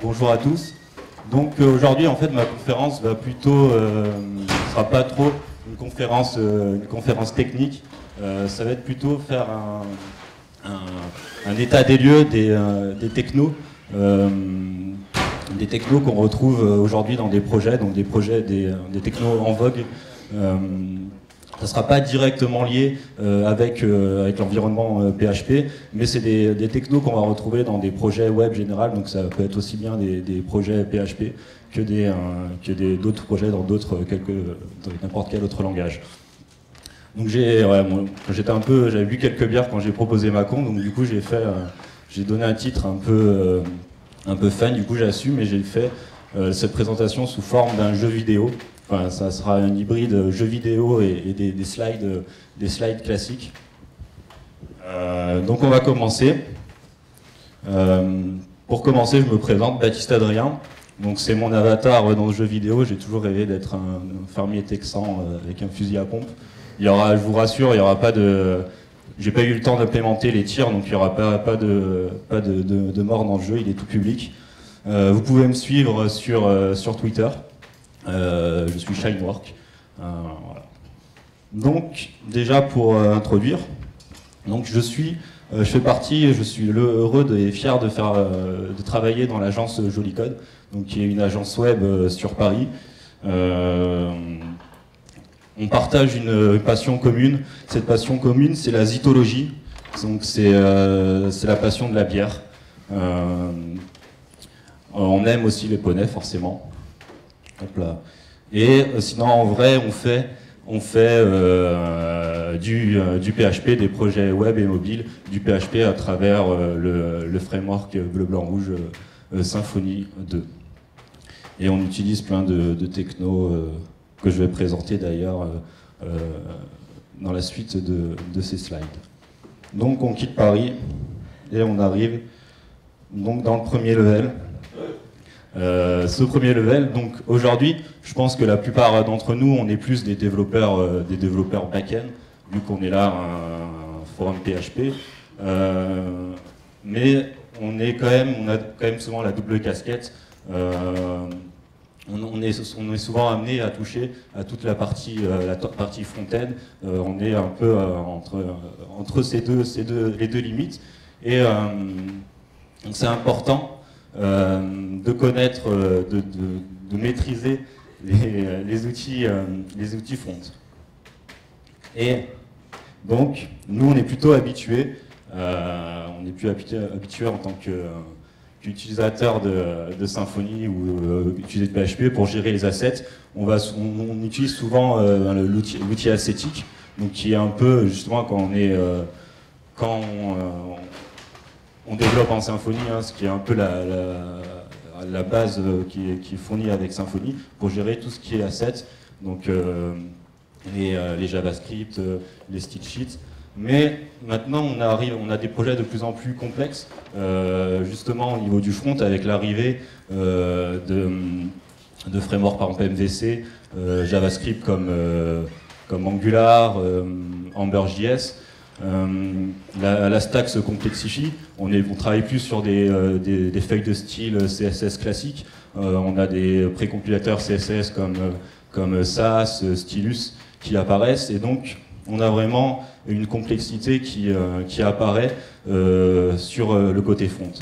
Bonjour à tous. Donc aujourd'hui, en fait, ma conférence va plutôt, sera pas trop une conférence technique. Ça va être plutôt faire un état des lieux des technos, qu'on retrouve aujourd'hui dans des projets, donc des projets des technos en vogue. Ça ne sera pas directement lié avec l'environnement PHP, mais c'est des technos qu'on va retrouver dans des projets web général, donc ça peut être aussi bien des projets PHP que d'autres projets dans n'importe quel autre langage. Donc j'ai, j'avais bu quelques bières quand j'ai proposé ma con, donc du coup j'ai fait, j'ai donné un titre un peu fan, du coup j'assume, et j'ai fait cette présentation sous forme d'un jeu vidéo. Enfin, ça sera un hybride jeu vidéo et des slides classiques. Donc on va commencer. Pour commencer, je me présente, Baptiste Adrien. Donc c'est mon avatar dans le jeu vidéo. J'ai toujours rêvé d'être un fermier texan avec un fusil à pompe. Il y aura, je vous rassure, il y aura pas de. J'ai pas eu le temps d'implémenter les tirs, donc il y aura pas de mort dans le jeu. Il est tout public. Vous pouvez me suivre sur Twitter. Je suis Shinework. Voilà. Donc, déjà pour introduire, donc je suis heureux et fier de faire, de travailler dans l'agence Jolicode, donc qui est une agence web sur Paris. On partage une passion commune. Cette passion commune, c'est la zytologie. Donc, c'est la passion de la bière. On aime aussi les poneys, forcément. Hop là. Et sinon, en vrai, on fait du PHP, des projets web et mobiles, du PHP à travers le framework bleu-blanc-rouge Symfony 2. Et on utilise plein de technos que je vais présenter d'ailleurs dans la suite de ces slides. Donc on quitte Paris et on arrive donc dans le premier level. Ce premier level, donc aujourd'hui, je pense que la plupart d'entre nous, on est plus des développeurs back-end, vu qu'on est là un forum PHP. Mais on a quand même souvent la double casquette. On est souvent amené à toucher à toute la partie front-end. On est un peu entre les deux limites. Et c'est important. De connaître, de maîtriser les outils front. Et donc, nous, on est plutôt habitués, en tant qu'utilisateur de Symfony ou utiliser de PHP pour gérer les assets. On utilise souvent l'outil ascétique, donc qui est un peu, justement, on développe en Symfony, hein, ce qui est un peu la base qui est fournie avec Symfony pour gérer tout ce qui est asset, donc les JavaScript, les stitch sheets. Mais maintenant, on a des projets de plus en plus complexes, justement au niveau du front, avec l'arrivée de frameworks par exemple MVC, JavaScript comme Angular, Ember.js. La stack se complexifie. On travaille plus sur des feuilles de style CSS classiques. On a des précompilateurs CSS comme Sass, Stylus qui apparaissent, et donc on a vraiment une complexité qui apparaît sur le côté front.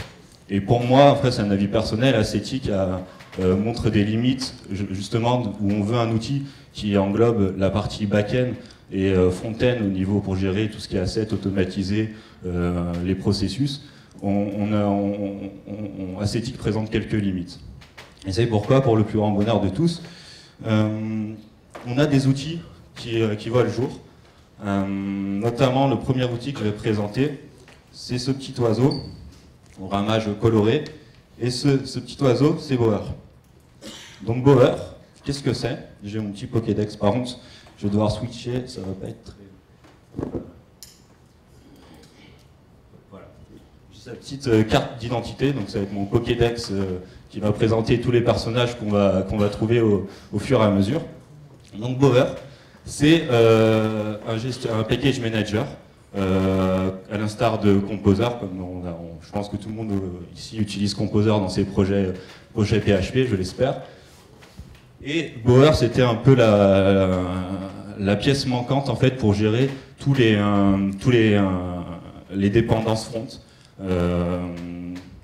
Et pour moi, après c'est un avis personnel, ascétique montre des limites justement où on veut un outil qui englobe la partie back-end et front-end au niveau pour gérer tout ce qui est asset, automatiser les processus. Ascetic présente quelques limites. Et c'est pourquoi, pour le plus grand bonheur de tous, on a des outils qui voient le jour. Notamment, le premier outil que je vais présenter, c'est ce petit oiseau au ramage coloré. Et ce petit oiseau, c'est Bower. Donc Bower, qu'est-ce que c'est? J'ai mon petit Pokédex par contre. Je vais devoir switcher, ça va pas être très... Voilà. J'ai sa petite carte d'identité, donc ça va être mon Pokédex qui va présenter tous les personnages qu'on va trouver au fur et à mesure. Donc Bower, c'est un package manager à l'instar de Composer, comme je pense que tout le monde ici utilise Composer dans ses projets PHP, je l'espère. Et Bower, c'était un peu la pièce manquante en fait pour gérer tous les dépendances front.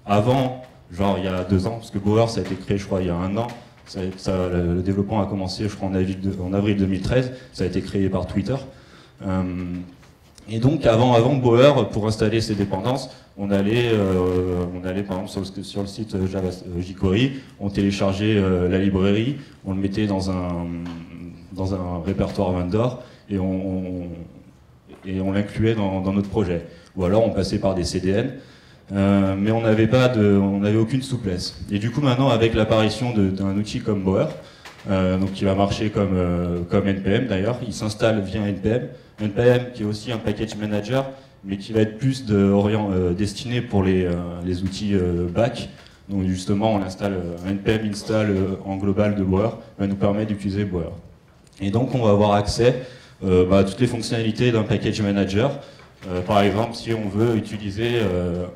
Avant, genre il y a 2 ans, parce que Bower ça a été créé je crois il y a 1 an, le développement a commencé je crois en avril 2013, ça a été créé par Twitter. Et donc avant Bower, pour installer ces dépendances, on allait par exemple sur le site Java jQuery, on téléchargeait la librairie, on le mettait dans un répertoire vendor et on l'incluait dans notre projet. Ou alors on passait par des CDN, mais on n'avait aucune souplesse. Et du coup maintenant avec l'apparition d'un outil comme Bower, donc qui va marcher comme NPM d'ailleurs, il s'installe via NPM. NPM qui est aussi un package manager, mais qui va être plus destiné pour les outils back. Donc justement, on installe NPM install en global de Bower, va nous permettre d'utiliser Bower. Et donc on va avoir accès à toutes les fonctionnalités d'un package manager. Par exemple, si on veut utiliser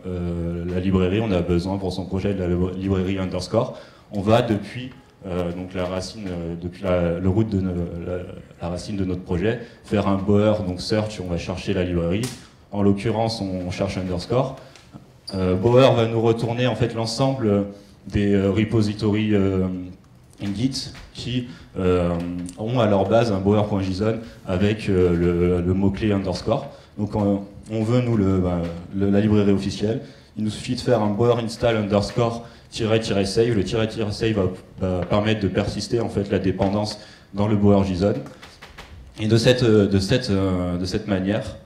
la librairie, on a besoin pour son projet de la librairie underscore, on va depuis donc la racine, depuis le root de la racine de notre projet, faire un Bower, donc search, on va chercher la librairie. En l'occurrence, on cherche underscore. Bower va nous retourner en fait l'ensemble des repositories Git qui ont à leur base un Bower.json avec le mot-clé underscore. Donc on veut nous la librairie officielle. Il nous suffit de faire un Bower install underscore -save. Le -save va permettre de persister en fait la dépendance dans le Bower JSON. Et de cette manière,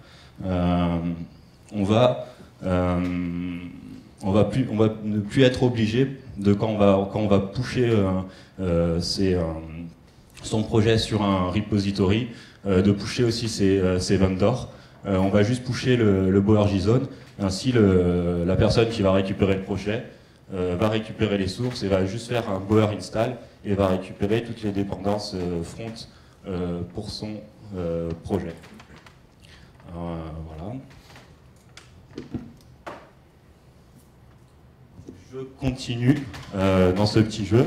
on va ne plus être obligé de quand on va pusher son projet sur un repository, de pusher aussi ses vendors. On va juste pusher le Bower JSON. Ainsi, la personne qui va récupérer le projet va récupérer les sources et va juste faire un Bower install et va récupérer toutes les dépendances front pour son projet. Alors, voilà. Je continue dans ce petit jeu.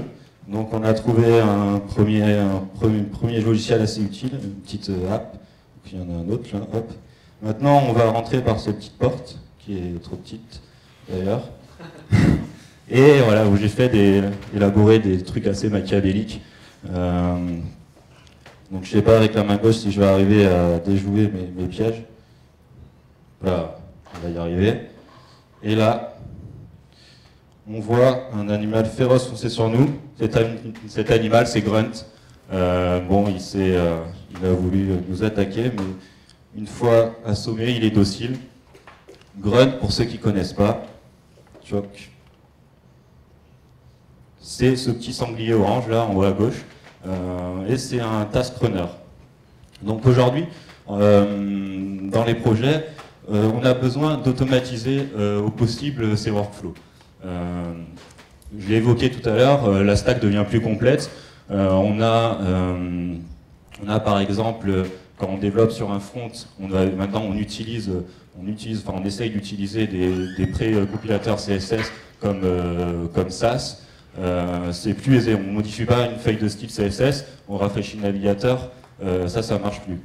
Donc on a trouvé un premier logiciel assez utile, une petite app. Donc, il y en a un autre là. Hop. Maintenant on va rentrer par cette petite porte qui est trop petite d'ailleurs. Et voilà, où j'ai fait élaborer des trucs assez machiavéliques. Donc je sais pas avec la main gauche si je vais arriver à déjouer mes pièges. Voilà, on va y arriver. Et là, on voit un animal féroce foncer sur nous. Cet animal, c'est Grunt. Bon, il a voulu nous attaquer, mais une fois assommé, il est docile. Grunt, pour ceux qui connaissent pas, choc. C'est ce petit sanglier orange là en haut à gauche, et c'est un task runner. Donc aujourd'hui, dans les projets, on a besoin d'automatiser au possible ces workflows. Je l'ai évoqué tout à l'heure, la stack devient plus complète. On a par exemple, quand on développe sur un front, maintenant on essaye d'utiliser des pré-compilateurs CSS comme Sass. C'est plus aisé, on ne modifie pas une feuille de style CSS, on rafraîchit le navigateur, ça ne marche plus.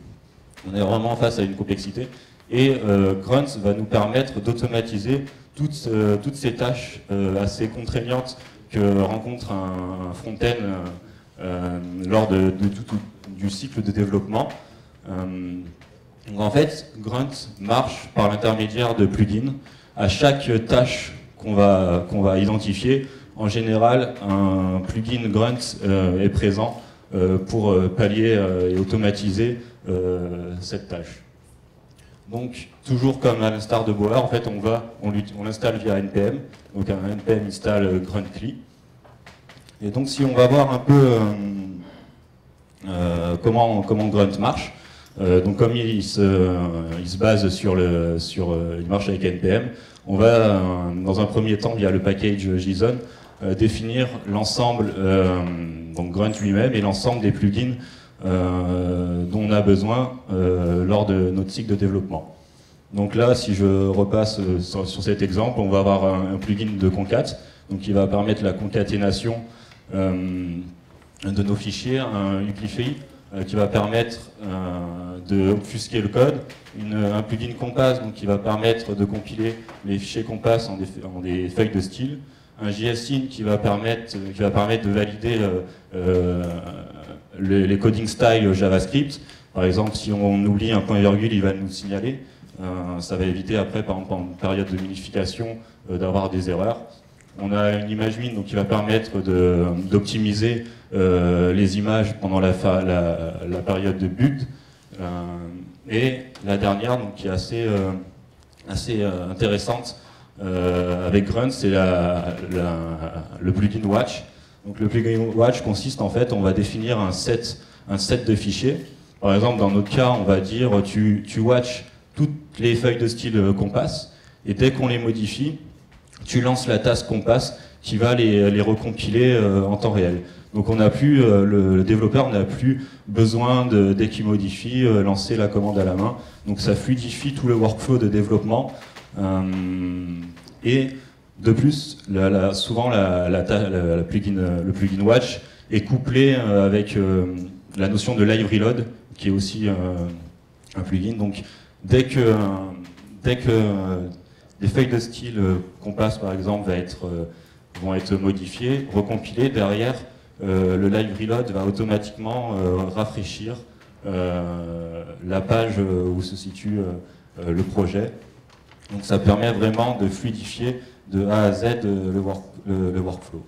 On est vraiment face à une complexité. Et Grunt va nous permettre d'automatiser toutes ces tâches assez contraignantes que rencontre un front-end lors du cycle de développement. Donc en fait, Grunt marche par l'intermédiaire de plugins. À chaque tâche qu'on va identifier, en général, un plugin Grunt est présent pour pallier et automatiser cette tâche. Donc, toujours comme à l'instar de Bower, en fait, on l'installe via NPM. Donc, un NPM install Gruntly. Et donc, si on va voir un peu comment Grunt marche, donc comme il se base il marche avec NPM, on va dans un premier temps via le package JSON définir l'ensemble, donc Grunt lui-même et l'ensemble des plugins dont on a besoin lors de notre cycle de développement. Donc là, si je repasse sur cet exemple, on va avoir un plugin de Concat, donc qui va permettre la concaténation de nos fichiers, un Uglify, qui va permettre d'obfusquer le code, un plugin Compass, donc qui va permettre de compiler les fichiers Compass en des feuilles de style, un JSIN qui va permettre de valider les coding styles JavaScript. Par exemple, si on oublie un point virgule, il va nous le signaler. Ça va éviter après, par exemple, en période de minification, d'avoir des erreurs. On a une image min donc qui va permettre d'optimiser les images pendant la période de build. Et la dernière, donc, qui est assez intéressante avec Grunt, c'est le plugin Watch. Donc, le plugin Watch consiste en fait, on va définir un set de fichiers. Par exemple, dans notre cas, on va dire tu watch toutes les feuilles de style Compass, et dès qu'on les modifie, tu lances la task Compass qui va les recompiler en temps réel. Donc on n'a plus, le développeur n'a plus besoin de, dès qu'il modifie, lancer la commande à la main. Donc ça fluidifie tout le workflow de développement. Et de plus, souvent le plugin Watch est couplé avec la notion de Live Reload, qui est aussi un plugin. Donc dès que des feuilles de style Compass, par exemple, vont être modifiées, recompilées. Derrière, le Live Reload va automatiquement rafraîchir la page où se situe le projet. Donc ça permet vraiment de fluidifier de A à Z le workflow.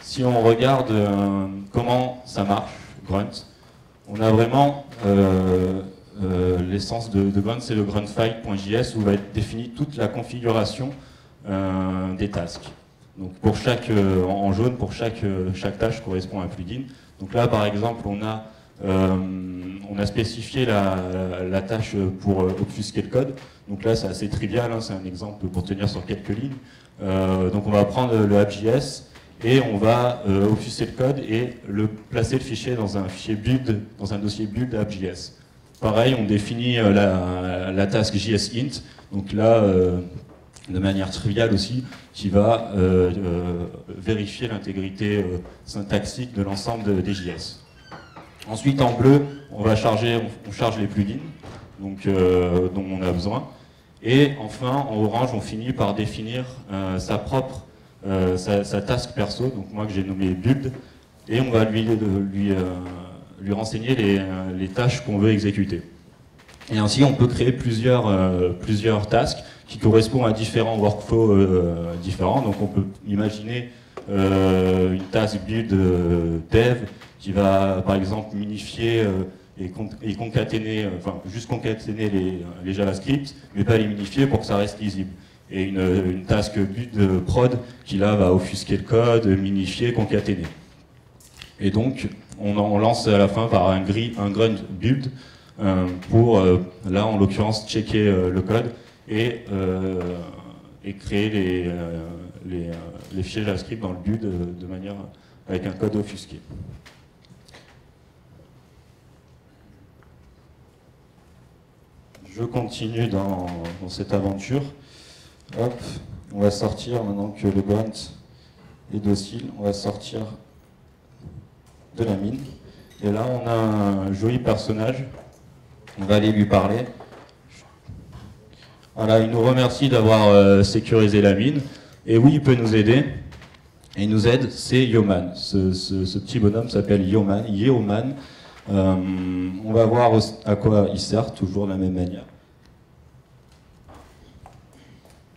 Si on regarde comment ça marche, Grunt, on a vraiment... l'essence de Grunt, c'est le gruntfile.js où va être définie toute la configuration des tasks. Donc pour chaque, en jaune, pour chaque tâche correspond à un plugin. Donc là, par exemple, on a spécifié la tâche pour obfusquer le code. Donc là, c'est assez trivial, hein, c'est un exemple pour tenir sur quelques lignes. Donc on va prendre le app.js et on va obfusquer le code et placer le fichier dans un fichier build, dans un dossier build app.js. Pareil, on définit la task JSInt, donc là, de manière triviale aussi, qui va vérifier l'intégrité syntaxique de l'ensemble des JS. Ensuite, en bleu, on charge les plugins, donc, dont on a besoin. Et enfin, en orange, on finit par définir sa task perso, donc moi que j'ai nommé build, et on va lui renseigner les tâches qu'on veut exécuter. Et ainsi, on peut créer plusieurs tasks qui correspondent à différents workflows différents. Donc, on peut imaginer une task build dev qui va, par exemple, minifier et concaténer, enfin, juste concaténer les JavaScript, mais pas les minifier pour que ça reste lisible. Et une task build prod qui, là, va offusquer le code, minifier, concaténer. Et donc, on lance à la fin par un grunt build pour, là en l'occurrence, checker le code et créer les fichiers JavaScript dans le build de manière avec un code offusqué. Je continue dans cette aventure. Hop, on va sortir, maintenant que le grunt est docile, on va sortir de la mine. Et là, on a un joli personnage. On va aller lui parler. Voilà, il nous remercie d'avoir sécurisé la mine. Et oui, il peut nous aider. Et il nous aide, c'est Yeoman. Ce petit bonhomme s'appelle Yeoman. Yeoman. On va voir à quoi il sert, toujours de la même manière.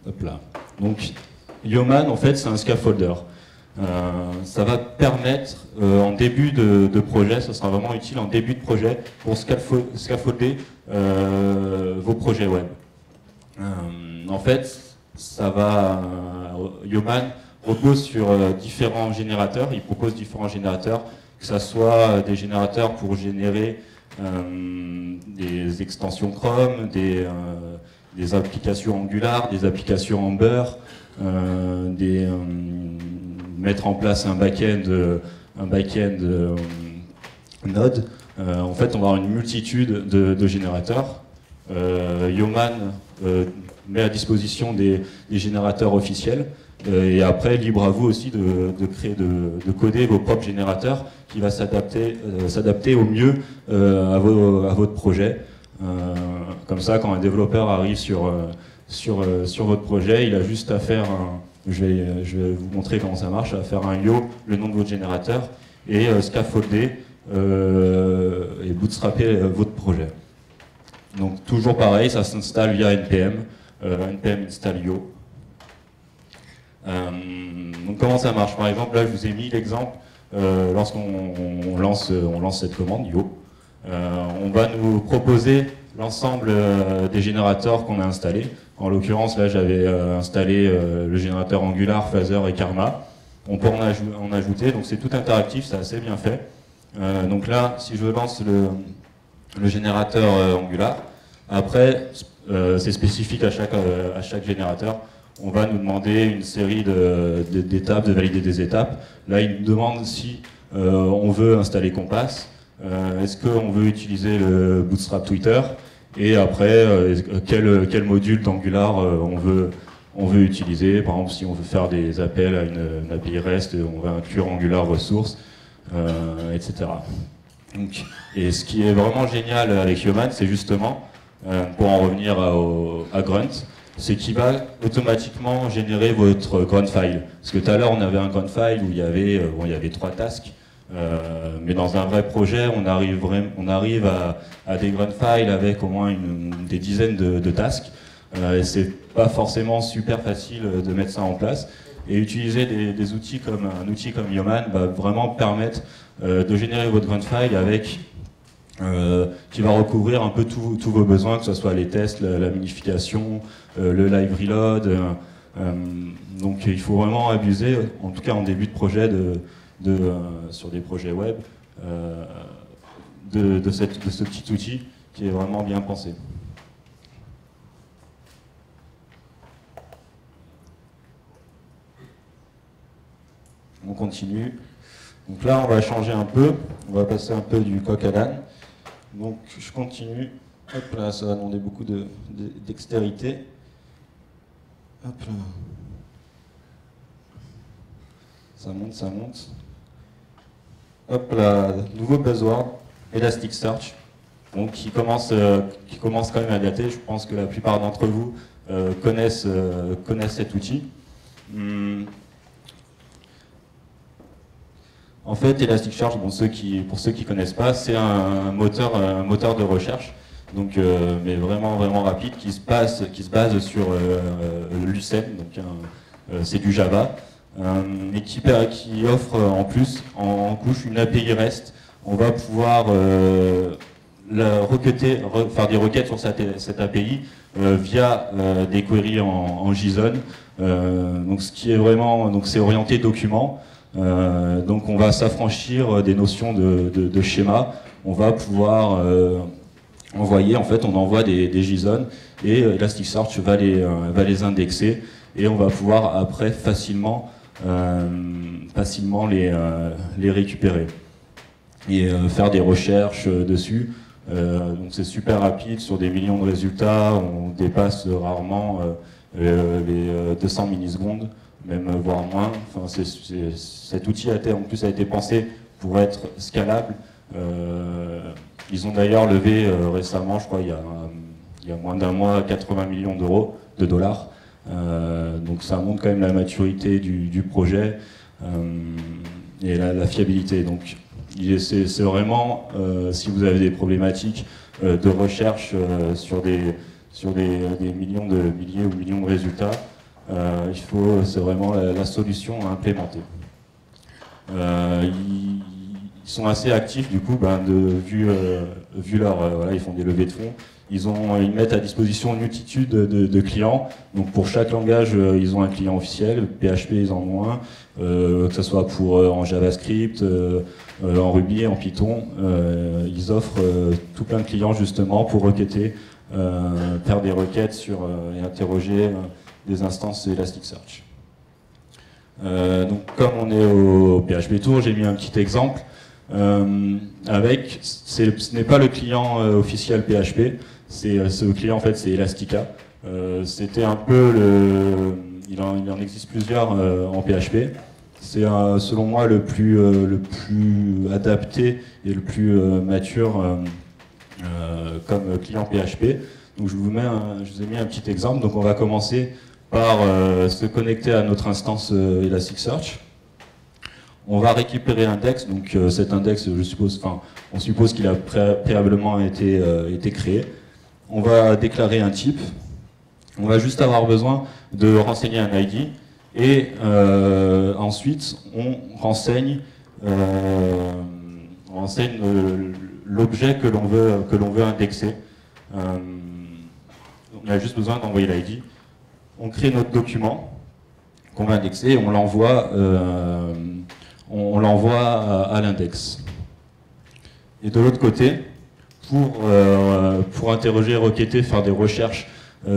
Hop là. Donc, Yeoman, en fait, c'est un scaffolder. Ça va permettre en début de projet, ça sera vraiment utile en début de projet pour scaffolder vos projets web. En fait, ça va. Yeoman repose sur différents générateurs. Il propose différents générateurs, que ça soit des générateurs pour générer des extensions Chrome, des applications Angular, des applications Ember, mettre en place un back-end node. En fait, on va avoir une multitude de générateurs. Yeoman met à disposition des générateurs officiels. Et après, libre à vous aussi de coder vos propres générateurs qui va s'adapter au mieux à votre projet. Comme ça, quand un développeur arrive sur votre projet, il a juste à faire un... Je vais vous montrer comment ça marche, à faire un yo, le nom de votre générateur, et scaffolder et bootstrapper votre projet. Donc toujours pareil, ça s'installe via NPM, NPM install yo. Donc comment ça marche? Par exemple, là je vous ai mis l'exemple, lorsqu'on lance cette commande yo, on va nous proposer l'ensemble des générateurs qu'on a installés. En l'occurrence, là j'avais installé le générateur Angular, Phaser et Karma. On peut en ajouter, donc c'est tout interactif, c'est assez bien fait. Donc là, si je lance le générateur Angular, après, c'est spécifique à chaque générateur. On va nous demander une série d'étapes, de valider des étapes. Là, il nous demande si on veut installer Compass, est-ce qu'on veut utiliser le Bootstrap Twitter, et après, quel module d'Angular on veut utiliser. Par exemple, si on veut faire des appels à une API REST, on va inclure Angular Ressources, etc. Donc, et ce qui est vraiment génial avec Yeoman, c'est justement, pour en revenir à Grunt, c'est qu'il va automatiquement générer votre Grunt file. Parce que tout à l'heure, on avait un Grunt file où il y avait 3 tasks, mais dans un vrai projet, on arrive à des Grunt files avec au moins des dizaines de tasks. Et c'est pas forcément super facile de mettre ça en place. Et utiliser des outils comme un outil comme Yeoman va vraiment permettre de générer votre Grunt file avec qui va recouvrir un peu tous vos besoins, que ce soit les tests, la minification, le live reload. Donc il faut vraiment abuser, en tout cas en début de projet, sur des projets web, de ce petit outil qui est vraiment bien pensé. On continue. Donc là, on va changer un peu, on va passer un peu du coq à l'âne. Donc je continue. Hop là, ça va demander beaucoup de dextérité. Hop là. Ça monte, ça monte. Hop là, nouveau buzzword, Elasticsearch. Donc qui commence quand même à dater. Je pense que la plupart d'entre vous connaissent cet outil. En fait, Elasticsearch, bon, pour ceux qui connaissent pas, c'est un moteur de recherche, donc mais vraiment rapide, qui se base sur Lucene, donc c'est du Java, et qui offre en plus en couche une API REST. On va pouvoir faire des requêtes sur cette API via des queries en JSON. Donc ce qui est vraiment, donc c'est orienté document. Donc on va s'affranchir des notions de schéma. On va pouvoir envoyer, en fait on envoie des JSON et Elasticsearch va les indexer, et on va pouvoir après facilement les récupérer et faire des recherches dessus. Donc c'est super rapide, sur des millions de résultats, on dépasse rarement les 200 millisecondes. Même voire moins. Enfin, cet outil a été pensé pour être scalable. Ils ont d'ailleurs levé récemment, je crois, il y a moins d'un mois, 80 millions d'euros, de dollars. Donc ça montre quand même la maturité du projet et la fiabilité. Donc c'est vraiment, si vous avez des problématiques de recherche sur des milliers ou millions de résultats, c'est vraiment la solution à implémenter. Ils sont assez actifs du coup, vu leur, voilà, ils font des levées de fonds. Ils mettent à disposition une multitude de clients. Donc pour chaque langage, ils ont un client officiel. PHP, ils en ont un, que ce soit en JavaScript, en Ruby, en Python. Ils offrent tout plein de clients justement pour requêter, faire des requêtes et interroger des instances Elasticsearch. Donc comme on est au PHP Tour, j'ai mis un petit exemple. avec, ce n'est pas le client officiel PHP, ce client en fait c'est Elastica. C'était un peu le, il en existe plusieurs en PHP. C'est selon moi le plus adapté et le plus mature comme client PHP. Donc je vous ai mis un petit exemple. Donc on va commencer par se connecter à notre instance Elasticsearch. On va récupérer un index. Donc cet index, je suppose, on suppose qu'il a préalablement été créé. On va déclarer un type. On va juste avoir besoin de renseigner un ID. Et ensuite, on renseigne, l'objet que l'on veut, indexer. On a juste besoin d'envoyer l'ID. On crée notre document qu'on va indexer et on l'envoie à l'index. Et de l'autre côté, pour interroger, requêter, faire des recherches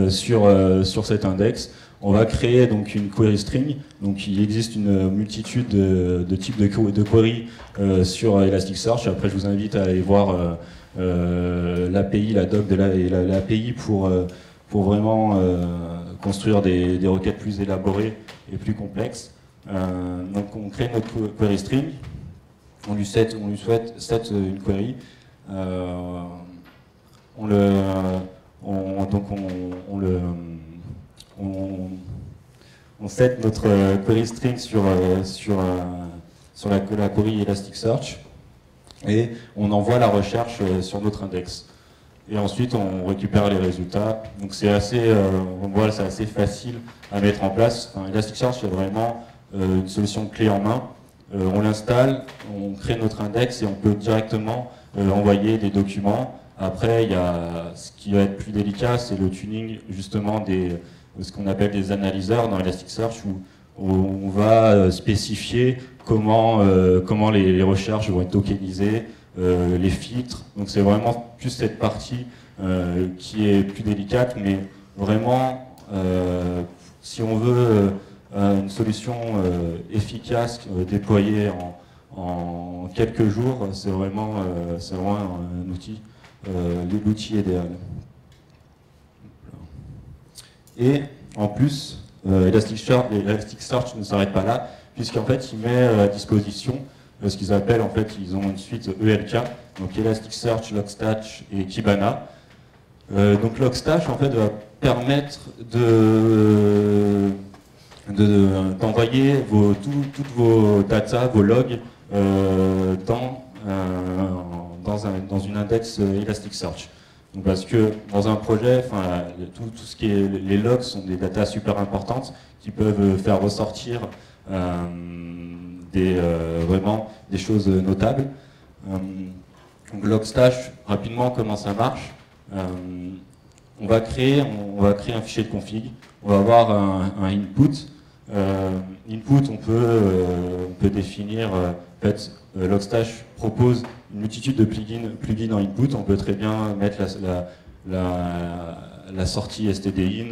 sur cet index, on va créer donc une query string. Donc il existe une multitude de types de queries sur Elasticsearch. Après, je vous invite à aller voir l'API, la doc de l'API pour vraiment construire des requêtes plus élaborées et plus complexes. Donc on crée notre query string. On lui set une query. On set notre query string sur la query Elasticsearch et on envoie la recherche sur notre index. Et ensuite, on récupère les résultats. Donc c'est assez, c'est assez facile à mettre en place. Enfin, Elasticsearch est vraiment une solution clé en main. On l'installe, on crée notre index et on peut directement envoyer des documents. Après, il y a ce qui va être plus délicat, c'est le tuning justement des ce qu'on appelle des analyseurs dans Elasticsearch, où on va spécifier comment les recherches vont être tokenisées, les filtres. Donc c'est vraiment plus cette partie qui est plus délicate, mais vraiment, si on veut une solution efficace, déployée en quelques jours, c'est vraiment, un outil, l'outil idéal. Et en plus, Elasticsearch ne s'arrête pas là, puisqu'en fait, il met à disposition ce qu'ils appellent, en fait, ils ont une suite ELK, donc Elasticsearch, Logstash et Kibana. Donc Logstash, en fait, va permettre d'envoyer toutes vos data, vos logs, dans une index Elasticsearch. Parce que dans un projet, tout ce qui est les logs sont des datas super importantes qui peuvent faire ressortir vraiment des choses notables. Donc Logstash, rapidement comment ça marche. On va créer un fichier de config. On va avoir un input. Input, on peut définir. En fait, Logstash propose une multitude de plugins en input. On peut très bien mettre la sortie stdin,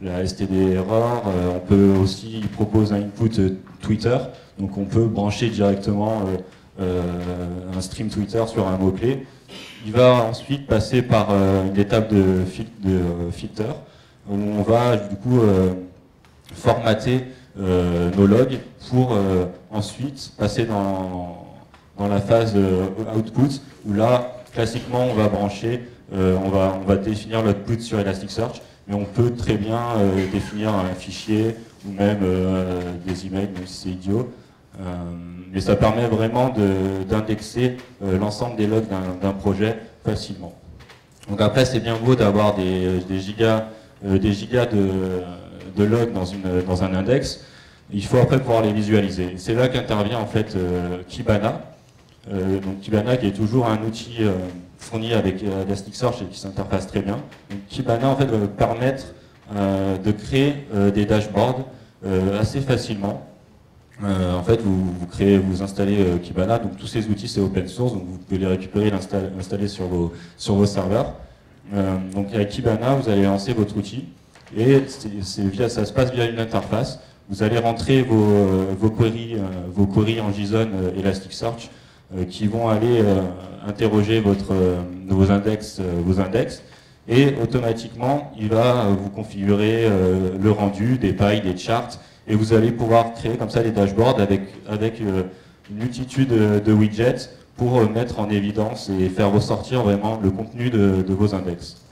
la stderror. On peut aussi, il propose un input Twitter. Donc on peut brancher directement un stream Twitter sur un mot-clé. Il va ensuite passer par une étape de filter, où on va du coup formater nos logs pour ensuite passer dans la phase output, où là, classiquement, on va brancher, on va définir l'output sur Elasticsearch, mais on peut très bien définir un fichier ou même des emails, même si c'est idiot. Mais ça permet vraiment d'indexer l'ensemble des logs d'un projet facilement. Donc après, c'est bien beau d'avoir des gigas de logs dans un index. Il faut après pouvoir les visualiser. C'est là qu'intervient en fait Kibana. Donc Kibana qui est toujours un outil fourni avec Elasticsearch et qui s'interface très bien. Donc Kibana en fait va permettre de créer des dashboards assez facilement. En fait, vous installez Kibana. Donc tous ces outils c'est open source, donc vous pouvez les récupérer, l'installer sur vos serveurs. Donc avec Kibana, vous allez lancer votre outil et ça se passe via une interface. Vous allez rentrer vos queries en JSON Elasticsearch qui vont aller interroger votre, vos index, et automatiquement, il va vous configurer le rendu, des pailles, des charts, et vous allez pouvoir créer comme ça des dashboards avec, une multitude de widgets pour mettre en évidence et faire ressortir vraiment le contenu de vos index.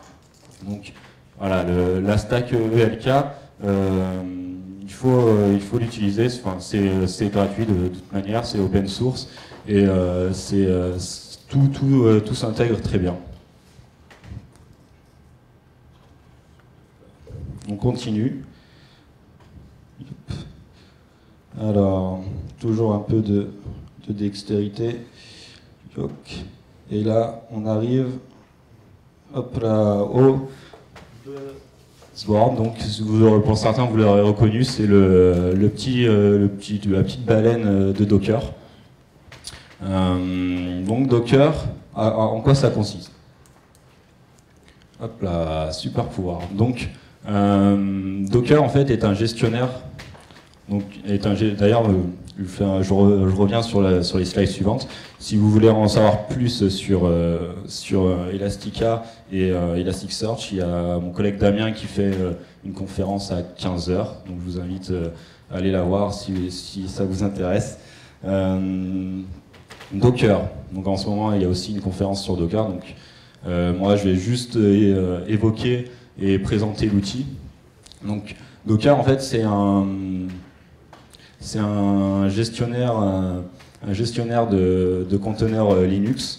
Donc voilà, la stack ELK, il faut l'utiliser, enfin, c'est gratuit de toute manière, c'est open source, et tout s'intègre très bien. On continue. Alors, toujours un peu de dextérité. Et là, on arrive hop là, au swarm. Donc, vous aurez, pour certains, vous l'aurez reconnu, c'est la petite baleine de Docker. Donc, Docker, en quoi ça consiste? Hop là, super pouvoir. Donc, Docker, en fait, est un gestionnaire. D'ailleurs, je reviens sur les slides suivantes. Si vous voulez en savoir plus sur Elastica et Elasticsearch, il y a mon collègue Damien qui fait une conférence à 15h. Donc je vous invite à aller la voir si ça vous intéresse. Docker. Donc en ce moment, il y a aussi une conférence sur Docker. Donc moi, je vais juste évoquer et présenter l'outil. Donc Docker, en fait, c'est un gestionnaire, de conteneurs Linux.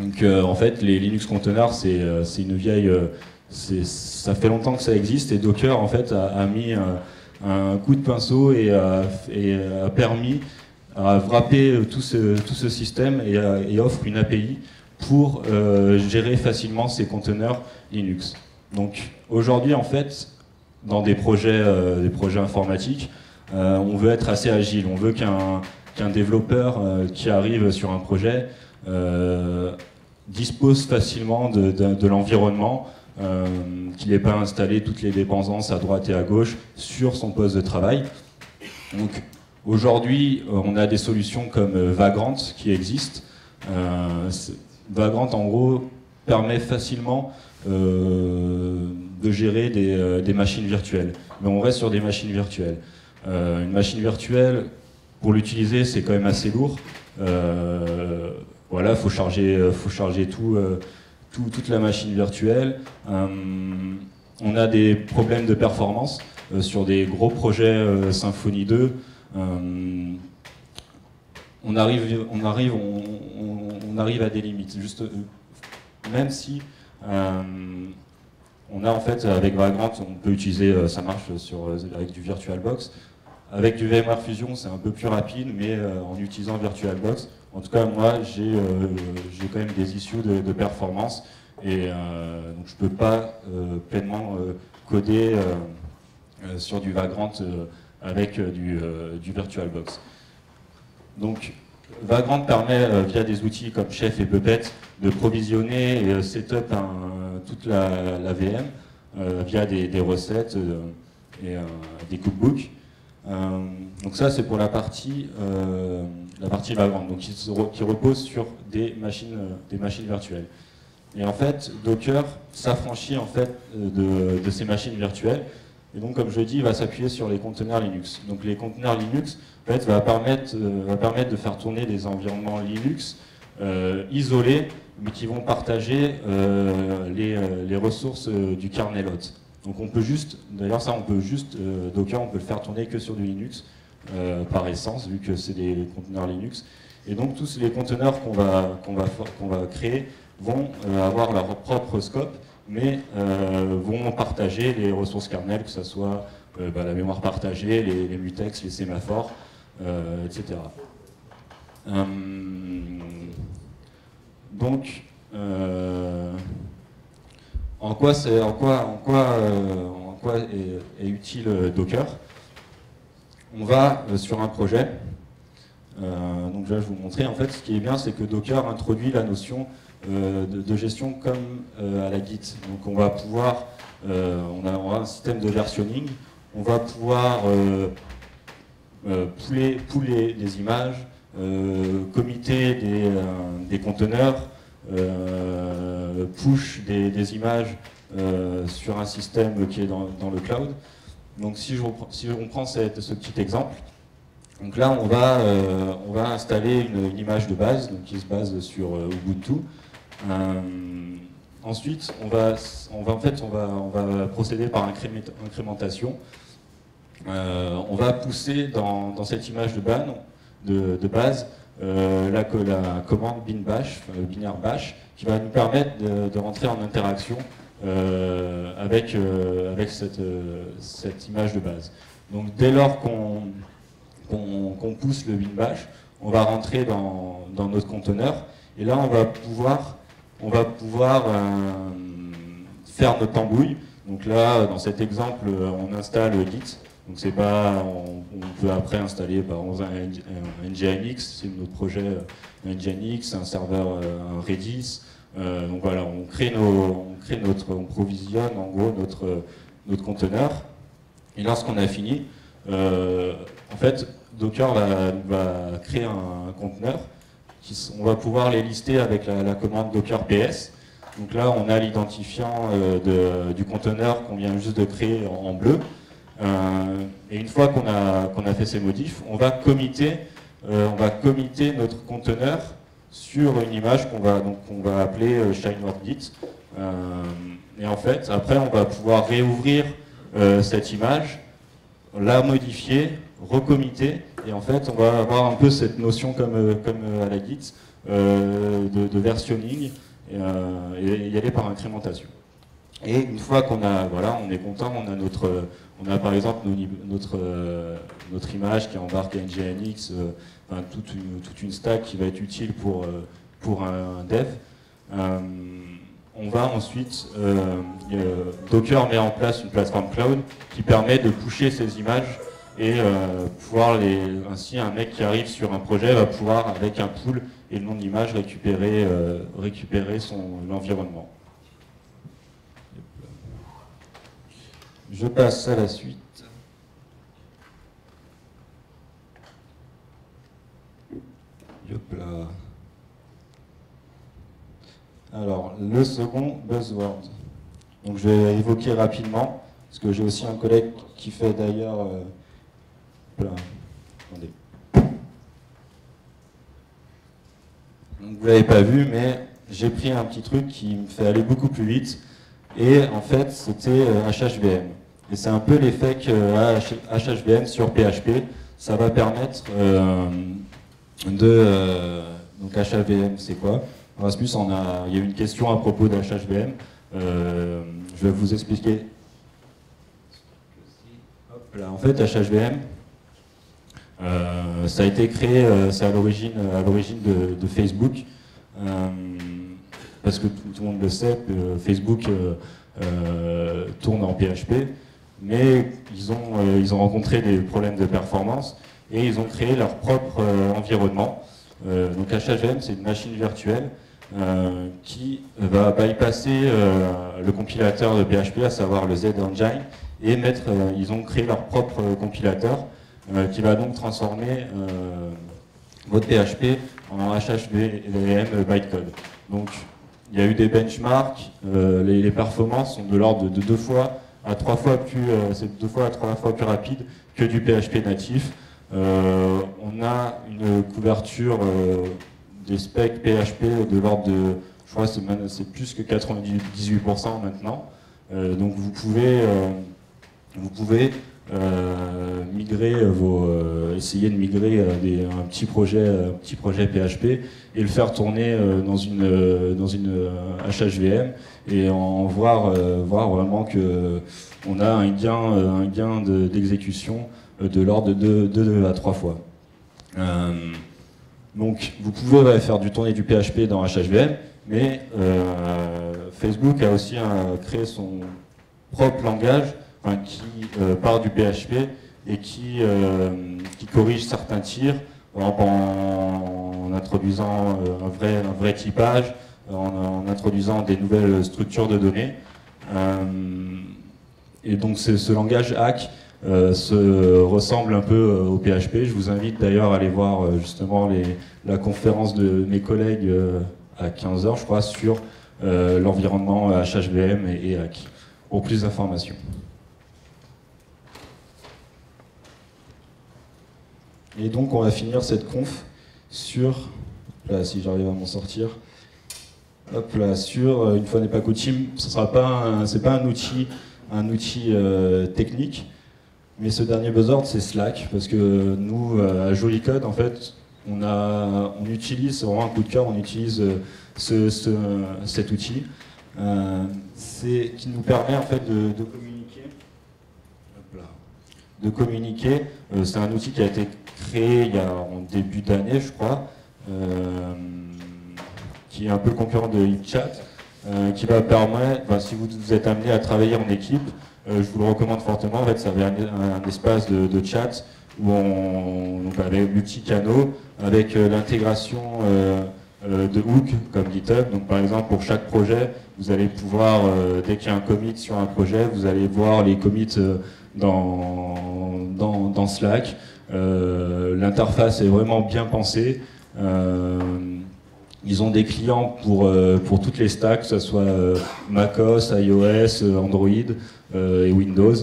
Donc, en fait, les Linux conteneurs, c'est une vieille, ça fait longtemps que ça existe. Et Docker, en fait, a mis un coup de pinceau et a permis à wrapper tout ce système et offre une API pour gérer facilement ces conteneurs Linux. Donc, aujourd'hui, en fait, dans des projets informatiques, on veut être assez agile. On veut qu'un développeur qui arrive sur un projet dispose facilement de l'environnement, qu'il n'ait pas installé toutes les dépendances à droite et à gauche sur son poste de travail. Donc aujourd'hui, on a des solutions comme Vagrant qui existent. Vagrant, en gros, permet facilement de gérer des machines virtuelles. Mais on reste sur des machines virtuelles. Une machine virtuelle, pour l'utiliser, c'est quand même assez lourd. Voilà, faut charger toute la machine virtuelle. On a des problèmes de performance sur des gros projets Symfony 2. On arrive à des limites. Juste, même si on a, en fait, avec Vagrant, on peut utiliser, ça marche avec du VirtualBox. Avec du VMware Fusion, c'est un peu plus rapide, mais en utilisant VirtualBox, en tout cas, moi, j'ai quand même des issues de performance, et donc je peux pas pleinement coder sur du Vagrant avec du VirtualBox. Donc, Vagrant permet, via des outils comme Chef et Puppet, de provisionner et setup toute la VM via des recettes et des cookbooks. Donc ça, c'est pour la partie Vagrant, donc qui repose sur des machines virtuelles. Et en fait, Docker s'affranchit en fait de ces machines virtuelles. Et donc, comme je dis, il va s'appuyer sur les conteneurs Linux. Donc les conteneurs Linux, en fait, va permettre de faire tourner des environnements Linux isolés, mais qui vont partager les ressources du kernel hot. Donc on peut juste, d'ailleurs ça on peut juste, Docker on peut le faire tourner que sur du Linux, par essence, vu que c'est des conteneurs Linux. Et donc tous les conteneurs qu'on va créer vont avoir leur propre scope, mais vont partager les ressources kernel, que ce soit la mémoire partagée, les mutex, les sémaphores, etc. Donc, en quoi est utile Docker? On va sur un projet. Donc là, je vais vous montrer. En fait, ce qui est bien, c'est que Docker introduit la notion de gestion comme à la Git. Donc, on va pouvoir, on a un système de versionning. On va pouvoir pouler des images, committer des conteneurs, push des images sur un système qui est dans le cloud. Donc si on prend ce petit exemple, donc là on va installer une image de base donc qui se base sur Ubuntu. Ensuite on va procéder par incrémentation. On va pousser dans cette image de base la commande bin bash, binaire bash, qui va nous permettre de rentrer en interaction avec cette image de base. Donc dès lors qu'on pousse le bin bash, on va rentrer dans notre conteneur et là on va pouvoir faire notre tambouille. Donc là dans cet exemple on installe Git. Donc c'est pas, on peut après installer par exemple un NGINX, c'est notre projet NGINX, un serveur un Redis. Donc voilà, on provisionne en gros notre conteneur. Et lorsqu'on a fini, en fait Docker va créer un conteneur. On va pouvoir les lister avec la commande Docker PS. Donc là on a l'identifiant du conteneur qu'on vient juste de créer en bleu. Et une fois qu'on a fait ces modifs, on va committer notre conteneur sur une image qu'on va appeler Shinework Git. Et en fait, après, on va pouvoir réouvrir cette image, la modifier, recommiter, et en fait, on va avoir un peu cette notion comme à la Git de versionning et y aller par incrémentation. Et une fois on est content, on a par exemple notre image qui embarque NGINX, enfin, toute une stack qui va être utile pour un dev. On va ensuite, Docker met en place une plateforme cloud qui permet de pusher ces images et pouvoir ainsi un mec qui arrive sur un projet va pouvoir avec un pool et le nom de l'image récupérer l'environnement. Je passe à la suite. Yopla. Alors, le second buzzword. Donc, je vais évoquer rapidement, parce que j'ai aussi un collègue qui fait d'ailleurs. Attendez. Donc, vous l'avez pas vu, mais j'ai pris un petit truc qui me fait aller beaucoup plus vite. Et en fait, c'était HHVM. Et c'est un peu l'effet que HHVM sur PHP, ça va permettre donc HHVM, c'est quoi? Rasmus, il y a eu une question à propos d'HHVM. Je vais vous expliquer. Hop là, en fait, HHVM, ça a été créé, c'est à l'origine de Facebook. Parce que tout le monde le sait, Facebook tourne en PHP, mais ils ont rencontré des problèmes de performance et ils ont créé leur propre environnement. Donc HHVM, c'est une machine virtuelle qui va bypasser le compilateur de PHP, à savoir le Z-Engine, et mettre. Ils ont créé leur propre compilateur qui va donc transformer votre PHP en HHVM bytecode. Donc il y a eu des benchmarks, les performances sont de l'ordre de 2 fois à 3 fois plus, c'est 2 fois à 3 fois plus rapide que du PHP natif. On a une couverture des specs PHP de l'ordre de, je crois, c'est plus que 98% maintenant. Donc vous pouvez migrer essayer de migrer un petit projet PHP et le faire tourner dans une HHVM et en voir vraiment que on a un gain d'exécution de l'ordre de 2 à 3 fois. Donc vous pouvez faire du tourner du PHP dans HHVM, mais Facebook a aussi créé son propre langage qui part du PHP et qui corrige certains tirs en introduisant un vrai typage, en introduisant des nouvelles structures de données. Et donc ce langage Hack se ressemble un peu au PHP. Je vous invite d'ailleurs à aller voir justement la conférence de mes collègues à 15h, je crois, sur l'environnement HHVM et Hack, pour plus d'informations. Et donc on va finir cette conf sur, là, si j'arrive à m'en sortir, hop là, sur, une fois n'est pas coutume, ce sera pas, c'est pas un outil technique, mais ce dernier buzzword c'est Slack, parce que nous à Jolicode en fait, on utilise, c'est vraiment un coup de cœur, on utilise cet outil, qui nous permet en fait de communiquer. Hop là. De communiquer, c'est un outil qui a été créé il y a en début d'année, je crois, qui est un peu concurrent de HipChat, qui va permettre, ben, si vous êtes amené à travailler en équipe, je vous le recommande fortement. En fait, ça va être un espace de chat où donc avec multi-canaux, avec l'intégration de hooks comme GitHub. Donc, par exemple, pour chaque projet, vous allez pouvoir, dès qu'il y a un commit sur un projet, vous allez voir les commits dans Slack. L'interface est vraiment bien pensée. Ils ont des clients pour toutes les stacks, que ce soit macOS, iOS, Android et Windows.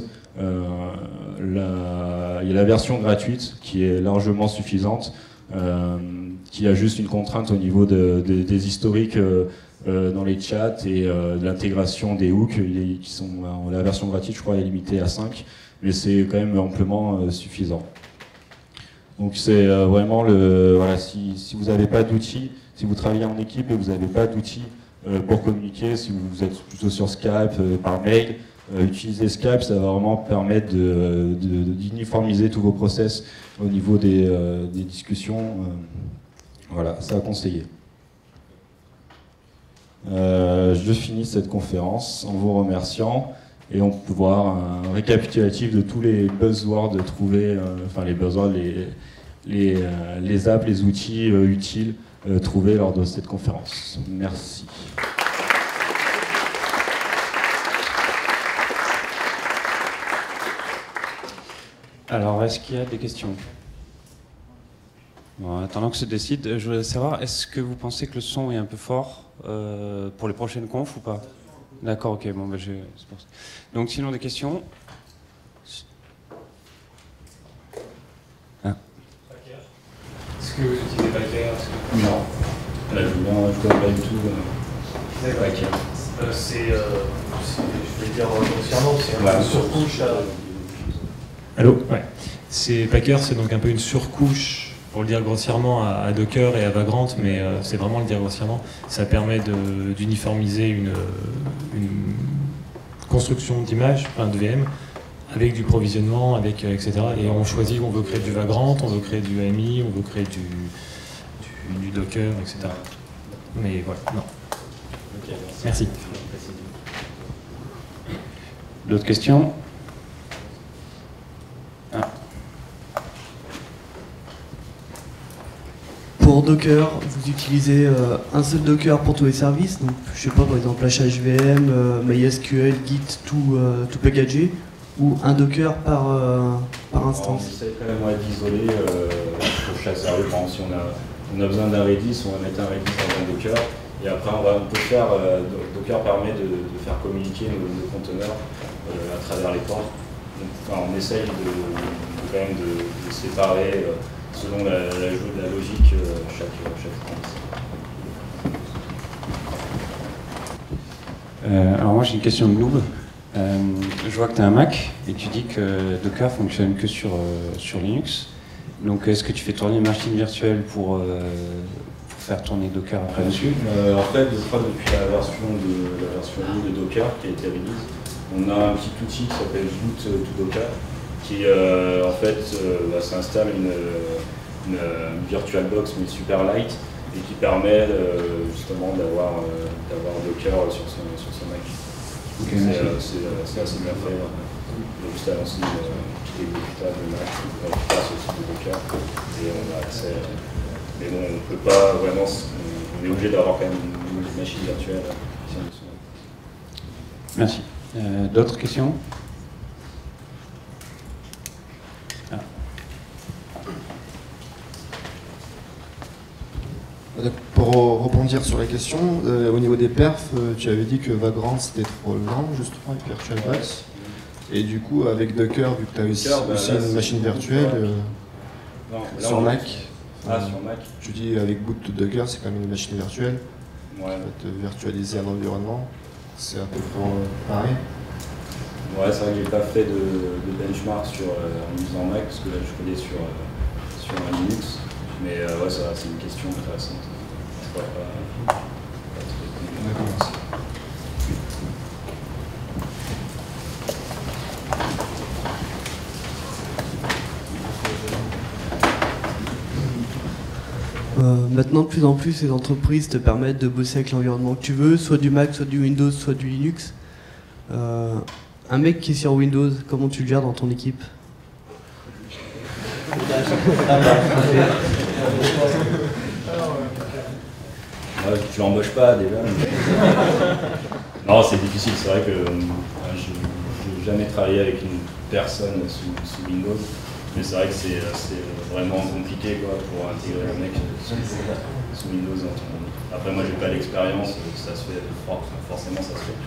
Il y a la version gratuite qui est largement suffisante, qui a juste une contrainte au niveau des historiques dans les chats et de l'intégration des hooks, qui sont, la version gratuite je crois est limitée à 5, mais c'est quand même amplement suffisant. Donc c'est vraiment le, voilà, si vous n'avez pas d'outils, si vous travaillez en équipe et vous n'avez pas d'outils pour communiquer, si vous êtes plutôt sur Skype, par mail, utiliser Skype, ça va vraiment permettre d'uniformiser tous vos process au niveau des discussions. Voilà, ça à conseiller. Je finis cette conférence en vous remerciant, et on peut voir un récapitulatif de tous les buzzwords trouvés, enfin les buzzwords, les apps, les outils utiles trouvés lors de cette conférence. Merci. Alors, est-ce qu'il y a des questions? Bon, attendant que se décide, je voulais savoir, est-ce que vous pensez que le son est un peu fort pour les prochaines confs ou pas? D'accord, ok, bon, ben donc sinon des questions? Ah. Est-ce que vous utilisez Packer? Non. Là, je ne connais pas du tout. D'accord. Je vais dire grossièrement, c'est un peu surcouche à... Allô? Ouais. C'est Packer, c'est donc un peu une surcouche, pour le dire grossièrement, à Docker et à Vagrant, mais c'est vraiment le dire grossièrement. Ça permet d'uniformiser une construction d'image, enfin de VM, avec du provisionnement, avec etc. Et on choisit, on veut créer du Vagrant, on veut créer du AMI, on veut créer du Docker, etc. Mais voilà, non. Okay, merci. D'autres questions? Ah. Pour Docker, vous utilisez un seul Docker pour tous les services, donc je sais pas, par exemple HHVM, MySQL, Git, tout packagé, ou un Docker par instance? On essaie quand même d'isoler pour chaque serveur. Par exemple, si on a besoin d'un Redis, on va mettre un Redis dans un Docker, et après on peut faire, Docker permet de faire communiquer nos conteneurs à travers les ports. Donc, enfin, on essaye quand même de séparer selon la logique, chaque alors moi j'ai une question de noob. Je vois que tu as un Mac et tu dis que Docker fonctionne que sur Linux. Donc est-ce que tu fais tourner une machine virtuelle pour faire tourner Docker après dessus? En fait, je crois depuis la version 1 de Docker qui a été release, on a un petit outil qui s'appelle Boot2Docker, qui en fait s'installe une VirtualBox mais super light, et qui permet justement d'avoir Docker sur son Mac. Okay, c'est assez bien fait. On a juste à lancer les exécutables Mac, on passe aussi de Docker et on a accès. Mais bon, on peut pas vraiment, on est obligé d'avoir quand même une machine virtuelle. Merci. D'autres questions? Pour rebondir sur la question, au niveau des perfs, tu avais dit que Vagrant c'était trop lent, justement, avec VirtualBox. Et du coup, avec Docker, vu que tu as aussi, une machine virtuelle, sur Mac, tu dis avec Boot2Docker, c'est quand même une machine virtuelle. Ouais. Tu peux virtualiser un environnement, c'est à peu près pareil. Ouais, c'est vrai que j'ai pas fait de benchmark sur, en usant Mac, parce que là je collais sur un Linux. Mais ouais, c'est une question intéressante. Je pourrais pas trop commencer. Maintenant, de plus en plus, les entreprises te permettent de bosser avec l'environnement que tu veux, soit du Mac, soit du Windows, soit du Linux. Un mec qui est sur Windows, comment tu le gères dans ton équipe? Tu l'embauches pas déjà. Non, c'est difficile. C'est vrai que je n'ai jamais travaillé avec une personne sous Windows. Mais c'est vrai que c'est vraiment compliqué quoi, pour intégrer un mec sous Windows dans ton monde. Après moi j'ai pas l'expérience, ça se fait forcément ça se fait.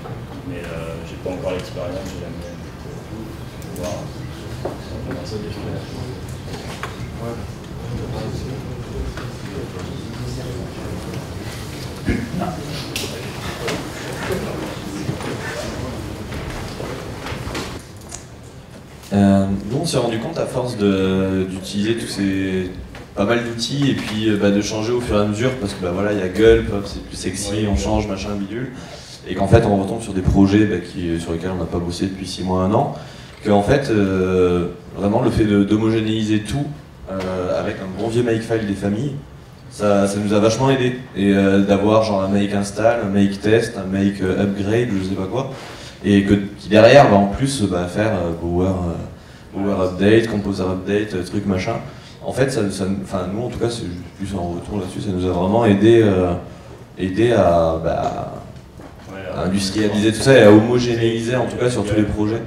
Mais j'ai pas encore l'expérience, j'ai la mienne. Voir. Nous on s'est rendu compte à force d'utiliser tous ces pas mal d'outils et puis de changer au fur et à mesure parce que voilà il y a Gulp, c'est plus sexy, on change machin bidule et qu'en fait on retombe sur des projets sur lesquels on n'a pas bossé depuis 6 mois, 1 an que en fait vraiment le fait d'homogénéiser tout avec un bon vieux Makefile des familles ça nous a vachement aidé et d'avoir genre un Make install, un Make test, un Make upgrade, je sais pas quoi. Et qui derrière va en plus faire Bower update, Composer update, truc machin. En fait, nous en tout cas, c'est plus en retour là-dessus, ça nous a vraiment aidé, à industrialiser tout ça et à homogénéiser en tout cas sur tous les projets.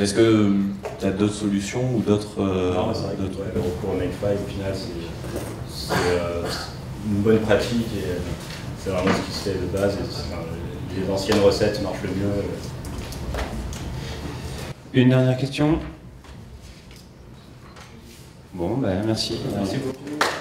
Est-ce que tu as d'autres solutions ou d'autres... Non, c'est vrai que le recours au Makefile, au final, c'est une bonne pratique et c'est vraiment ce qui se fait de base. Les anciennes recettes marchent le mieux. Une dernière question. Bon, merci. Merci beaucoup.